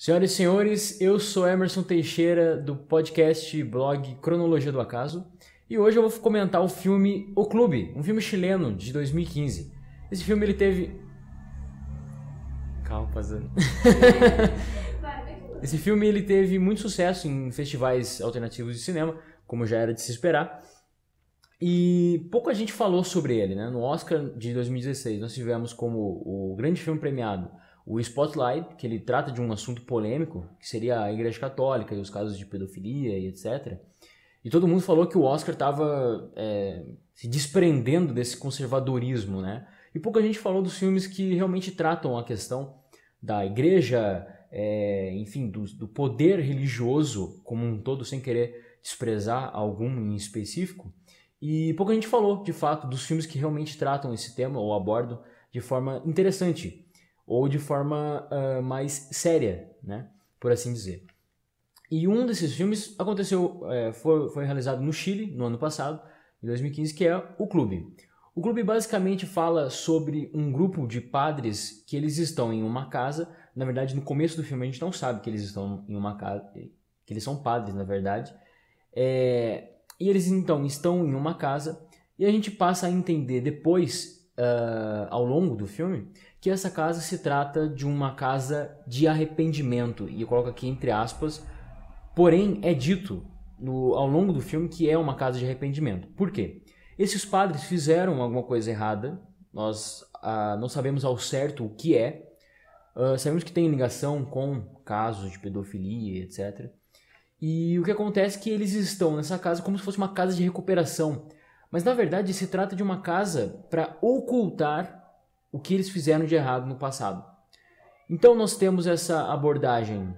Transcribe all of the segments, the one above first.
Senhoras e senhores, eu sou Emerson Teixeira, do podcast e blog Cronologia do Acaso, e hoje eu vou comentar o filme O Clube, um filme chileno de 2015. Esse filme ele teve... Calma, Pazani. Esse filme ele teve muito sucesso em festivais alternativos de cinema, como já era de se esperar, e pouca gente falou sobre ele, né? No Oscar de 2016 nós tivemos como o grande filme premiado o Spotlight, que ele trata de um assunto polêmico, que seria a Igreja Católica e os casos de pedofilia e etc. E todo mundo falou que o Oscar estava se desprendendo desse conservadorismo, né? E pouca gente falou dos filmes que realmente tratam a questão da igreja, enfim, do poder religioso como um todo, sem querer desprezar algum em específico. E pouca gente falou, de fato, dos filmes que realmente tratam esse tema ou abordam de forma interessante, ou de forma mais séria, né? Por assim dizer. E um desses filmes aconteceu, foi realizado no Chile, no ano passado, em 2015, que é O Clube. O Clube basicamente fala sobre um grupo de padres que eles estão em uma casa. Na verdade, no começo do filme a gente não sabe que eles estão em uma casa, que eles são padres, na verdade. E eles então estão em uma casa e a gente passa a entender depois, ao longo do filme, que essa casa se trata de uma casa de arrependimento, e eu coloco aqui entre aspas, porém é dito ao longo do filme que é uma casa de arrependimento. Por quê? Esses padres fizeram alguma coisa errada, nós não sabemos ao certo o que é, sabemos que tem ligação com casos de pedofilia, etc. E o que acontece é que eles estão nessa casa como se fosse uma casa de recuperação, mas na verdade se trata de uma casa para ocultar o que eles fizeram de errado no passado. Então nós temos essa abordagem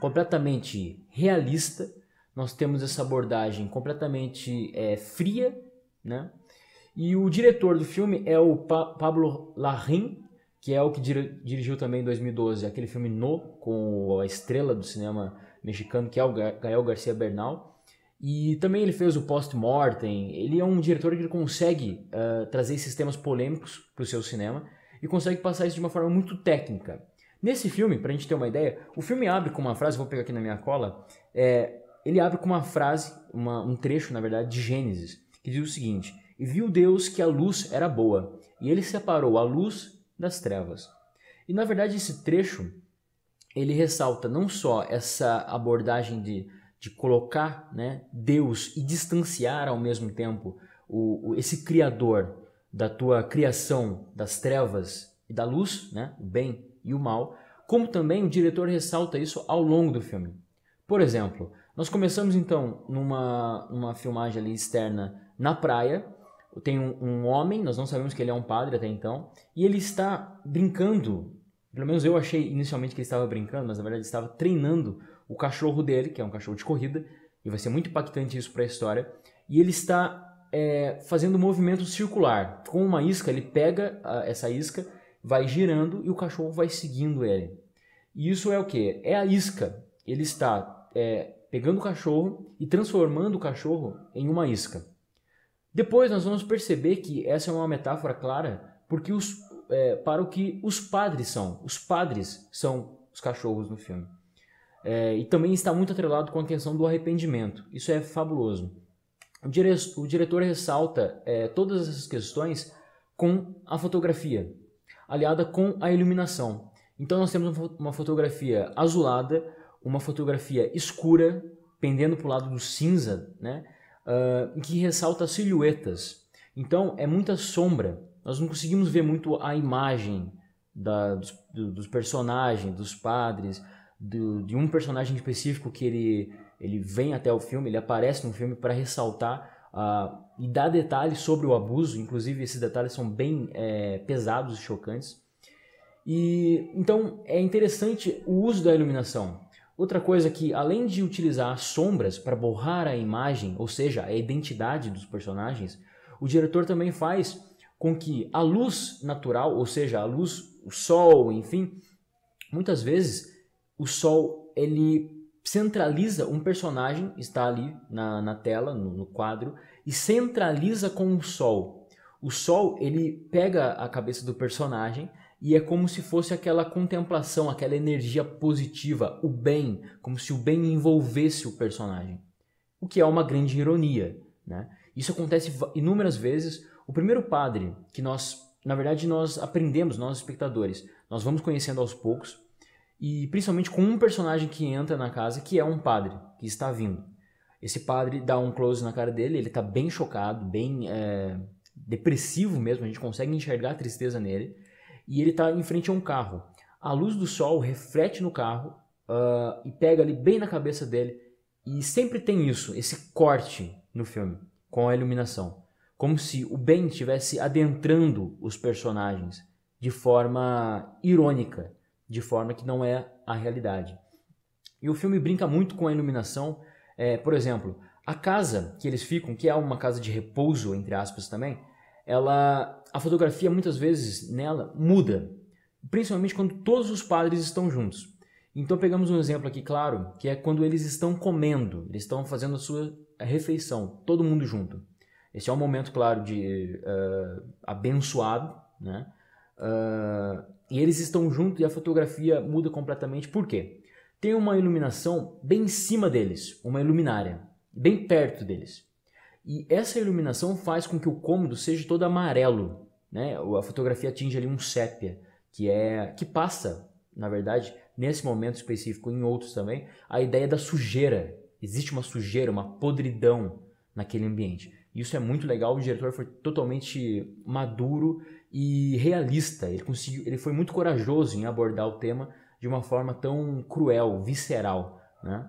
completamente realista, nós temos essa abordagem completamente fria, né? E o diretor do filme é o Pablo Larraín, que é o que dirigiu também em 2012 aquele filme No, com a estrela do cinema mexicano, que é o Gael García Bernal. E também ele fez o Post-Mortem. Ele é um diretor que ele consegue trazer esses temas polêmicos para o seu cinema e consegue passar isso de uma forma muito técnica. Nesse filme, para a gente ter uma ideia, o filme abre com uma frase, vou pegar aqui na minha cola, ele abre com uma frase, um trecho, na verdade, de Gênesis, que diz o seguinte: "E viu Deus que a luz era boa, e ele separou a luz das trevas." E, na verdade, esse trecho, ele ressalta não só essa abordagem de colocar, né, Deus e distanciar ao mesmo tempo esse Criador da tua criação das trevas e da luz, né, o bem e o mal, como também o diretor ressalta isso ao longo do filme. Por exemplo, nós começamos então numa filmagem ali externa na praia, tem um homem, nós não sabemos que ele é um padre até então, e ele está brincando, pelo menos eu achei inicialmente que ele estava brincando, mas na verdade ele estava treinando o cachorro dele, que é um cachorro de corrida, e vai ser muito impactante isso para a história. E ele está fazendo um movimento circular. Com uma isca, ele pega essa isca, vai girando e o cachorro vai seguindo ele. E isso é o quê? É a isca. Ele está pegando o cachorro e transformando o cachorro em uma isca. Depois nós vamos perceber que essa é uma metáfora clara porque para o que os padres são. Os padres são os cachorros no filme. E também está muito atrelado com a questão do arrependimento. Isso é fabuloso. O diretor ressalta todas essas questões com a fotografia, aliada com a iluminação. Então nós temos uma fotografia azulada, uma fotografia escura, pendendo para o lado do cinza, né? Que ressalta silhuetas. Então é muita sombra. Nós não conseguimos ver muito a imagem dos personagens, dos padres, de um personagem específico que ele vem até o filme, ele aparece no filme para ressaltar e dar detalhes sobre o abuso, inclusive esses detalhes são bem pesados e chocantes. E então é interessante o uso da iluminação. Outra coisa que, além de utilizar as sombras para borrar a imagem, ou seja, a identidade dos personagens, o diretor também faz com que a luz natural, ou seja, a luz, o sol, enfim, muitas vezes o sol, ele centraliza um personagem, está ali na tela, no quadro, e centraliza com o sol. O sol, ele pega a cabeça do personagem E é como se fosse aquela contemplação, aquela energia positiva, o bem, como se o bem envolvesse o personagem. O que é uma grande ironia, né? Isso acontece inúmeras vezes. O primeiro padre que nós, na verdade, nós aprendemos, nós espectadores, nós vamos conhecendo aos poucos, e principalmente com um personagem que entra na casa, que é um padre, que está vindo. Esse padre dá um close na cara dele, ele está bem chocado, bem depressivo mesmo, a gente consegue enxergar a tristeza nele. E ele está em frente a um carro. A luz do sol reflete no carro e pega ali bem na cabeça dele. E sempre tem isso, esse corte no filme, com a iluminação. Como se o bem estivesse adentrando os personagens de forma irônica, de forma que não é a realidade. E o filme brinca muito com a iluminação. Por exemplo, a casa que eles ficam, que é uma casa de repouso, entre aspas também, a fotografia muitas vezes nela muda, principalmente quando todos os padres estão juntos. Então pegamos um exemplo aqui, claro, que é quando eles estão comendo, eles estão fazendo a sua refeição, todo mundo junto. Esse é um momento, claro, de abençoado, né? E eles estão juntos e a fotografia muda completamente. Por quê? Tem uma iluminação bem em cima deles, uma luminária, bem perto deles. E essa iluminação faz com que o cômodo seja todo amarelo, né? A fotografia atinge ali um sépia, que passa, na verdade, nesse momento específico, em outros também, a ideia da sujeira. Existe uma sujeira, uma podridão naquele ambiente. Isso é muito legal, o diretor foi totalmente maduro e realista. Ele foi muito corajoso em abordar o tema de uma forma tão cruel, visceral, né?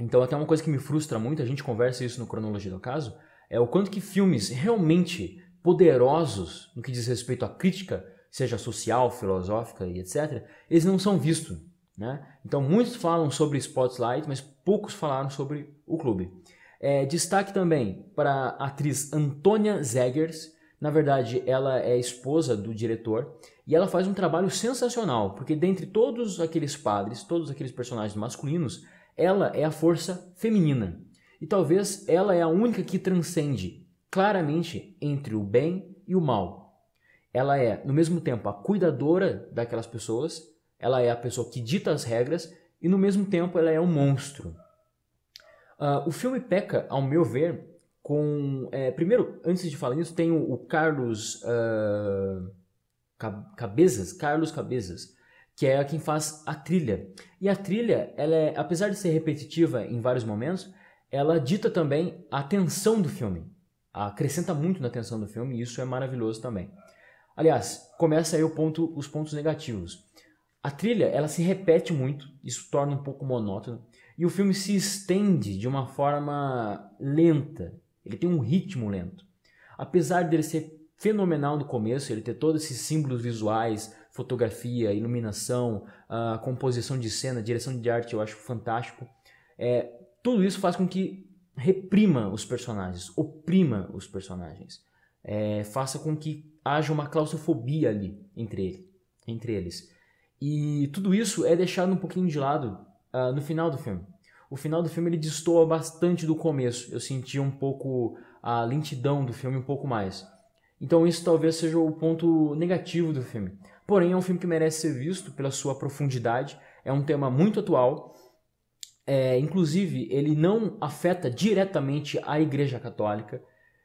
Então, até uma coisa que me frustra muito, a gente conversa isso no Cronologia do Acaso, é o quanto que filmes realmente poderosos no que diz respeito à crítica, seja social, filosófica e etc., eles não são vistos, né? Então, muitos falam sobre Spotlight, mas poucos falaram sobre O Clube. Destaque também para a atriz Antonia Zegers. Na verdade, ela é esposa do diretor e ela faz um trabalho sensacional, porque dentre todos aqueles padres, todos aqueles personagens masculinos, ela é a força feminina. E talvez ela é a única que transcende claramente entre o bem e o mal. Ela é, no mesmo tempo, a cuidadora daquelas pessoas, ela é a pessoa que dita as regras e, no mesmo tempo, ela é um monstro. O filme peca, ao meu ver, com... primeiro, antes de falar nisso, tem o Carlos Cabezas, que é quem faz a trilha. E a trilha, ela é, apesar de ser repetitiva em vários momentos, ela dita também a tensão do filme. Acrescenta muito na tensão do filme e isso é maravilhoso também. Aliás, começa aí os pontos negativos. A trilha, ela se repete muito, isso torna um pouco monótono. E o filme se estende de uma forma lenta, ele tem um ritmo lento. Apesar dele ser fenomenal no começo, ele ter todos esses símbolos visuais, fotografia, iluminação, a composição de cena, direção de arte, eu acho fantástico. Tudo isso faz com que reprima os personagens, oprima os personagens. Faça com que haja uma claustrofobia ali entre eles. E tudo isso é deixado um pouquinho de lado no final do filme. O final do filme ele destoa bastante do começo. Eu senti um pouco a lentidão do filme, um pouco mais. Então isso talvez seja o ponto negativo do filme. Porém, é um filme que merece ser visto pela sua profundidade. É um tema muito atual. Inclusive, ele não afeta diretamente a Igreja Católica.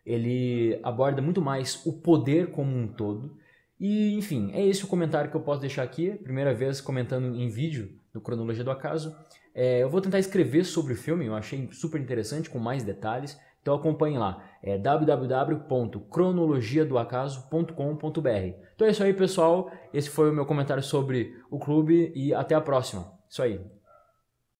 Ele aborda muito mais o poder como um todo. E, enfim, é esse o comentário que eu posso deixar aqui. Primeira vez comentando em vídeo no Cronologia do Acaso. Eu vou tentar escrever sobre o filme. Eu achei super interessante, com mais detalhes. Então acompanhe lá, é www.cronologiadoacaso.com.br. Então é isso aí, pessoal. Esse foi o meu comentário sobre O Clube e até a próxima. Isso aí.